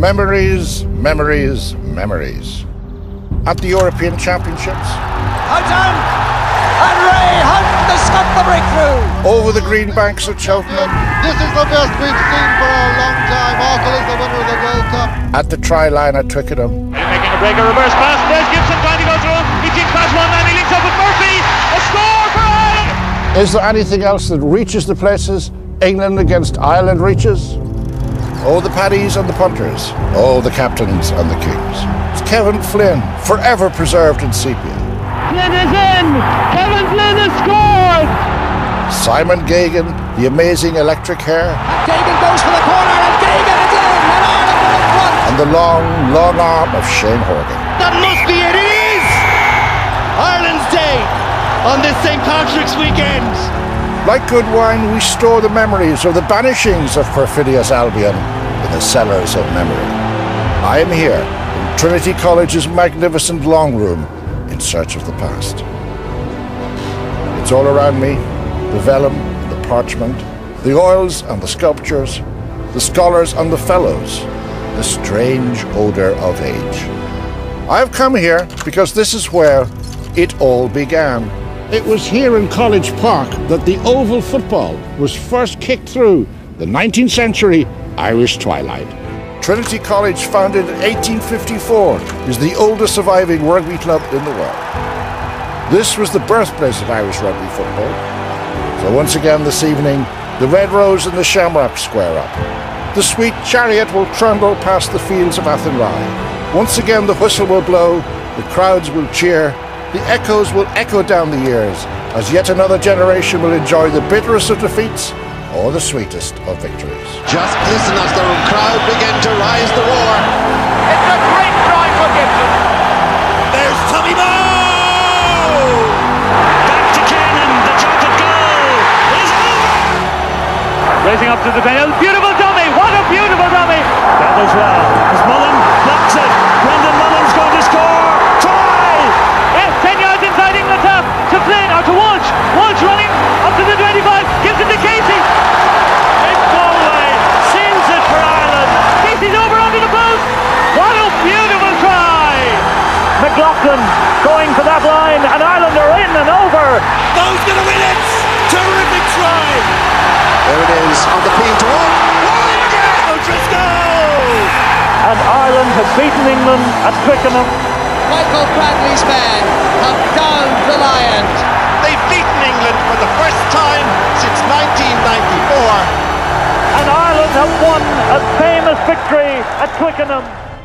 Memories, memories, memories. At the European Championships. O'Dowd and Ray Hunt has got the breakthrough. Over the green banks at Cheltenham. This is the best we've seen for a long time. Arkle is the winner of the World Cup. At the try-line at Twickenham. They're making a break, a reverse pass. There's Gibson trying to go through. He takes past one man, he links up with Murphy. A score for Ireland! Is there anything else that reaches the places England against Ireland reaches? Oh, the Paddies and the punters. Oh, the captains and the kings. It's Kevin Flynn, forever preserved in sepia. Flynn is in! Kevin Flynn has scored! Simon Geoghegan, the amazing electric hair. And Geoghegan goes for the corner, and Geoghegan again! And Ireland are in front! And the long, long arm of Shane Horgan. That must be it! It is! Ireland's Day on this St. Patrick's weekend. Like good wine, we store the memories of the banishings of perfidious Albion in the cellars of memory. I am here in Trinity College's magnificent long room in search of the past. It's all around me, the vellum, the parchment, the oils and the sculptures, the scholars and the fellows, the strange odour of age. I have come here because this is where it all began. It was here in College Park that the oval football was first kicked through the 19th century Irish twilight. Trinity College, founded in 1854, is the oldest surviving rugby club in the world. This was the birthplace of Irish rugby football. So once again this evening, the Red Rose and the Shamrock square up. The sweet chariot will trundle past the fields of Athenry. Once again the whistle will blow, the crowds will cheer, the echoes will echo down the years as yet another generation will enjoy the bitterest of defeats or the sweetest of victories. Just listen as the crowd begin to rise the roar. It's a great try for Gibson. There's Tommy Bowe! Back to Cannon, the chance of goal is over! Racing up to the penalty, beautiful dummy, what a beautiful dummy! That was well, as Mullen blocks it, Brendan Mullen's going to score! To Flynn or to Walsh. Walsh running up to the 25, gives it to Casey. It's Galway, seals it for Ireland. Casey's over onto the post. What a beautiful try! McLaughlin going for that line, and Ireland are in and over. Bowe's going to win it. Terrific try. There it is on the pin to one. O'Driscoll. And Ireland have beaten England at Twickenham. Michael Bradley's men have downed the Lions. They've beaten England for the first time since 1994. And Ireland have won a famous victory at Twickenham.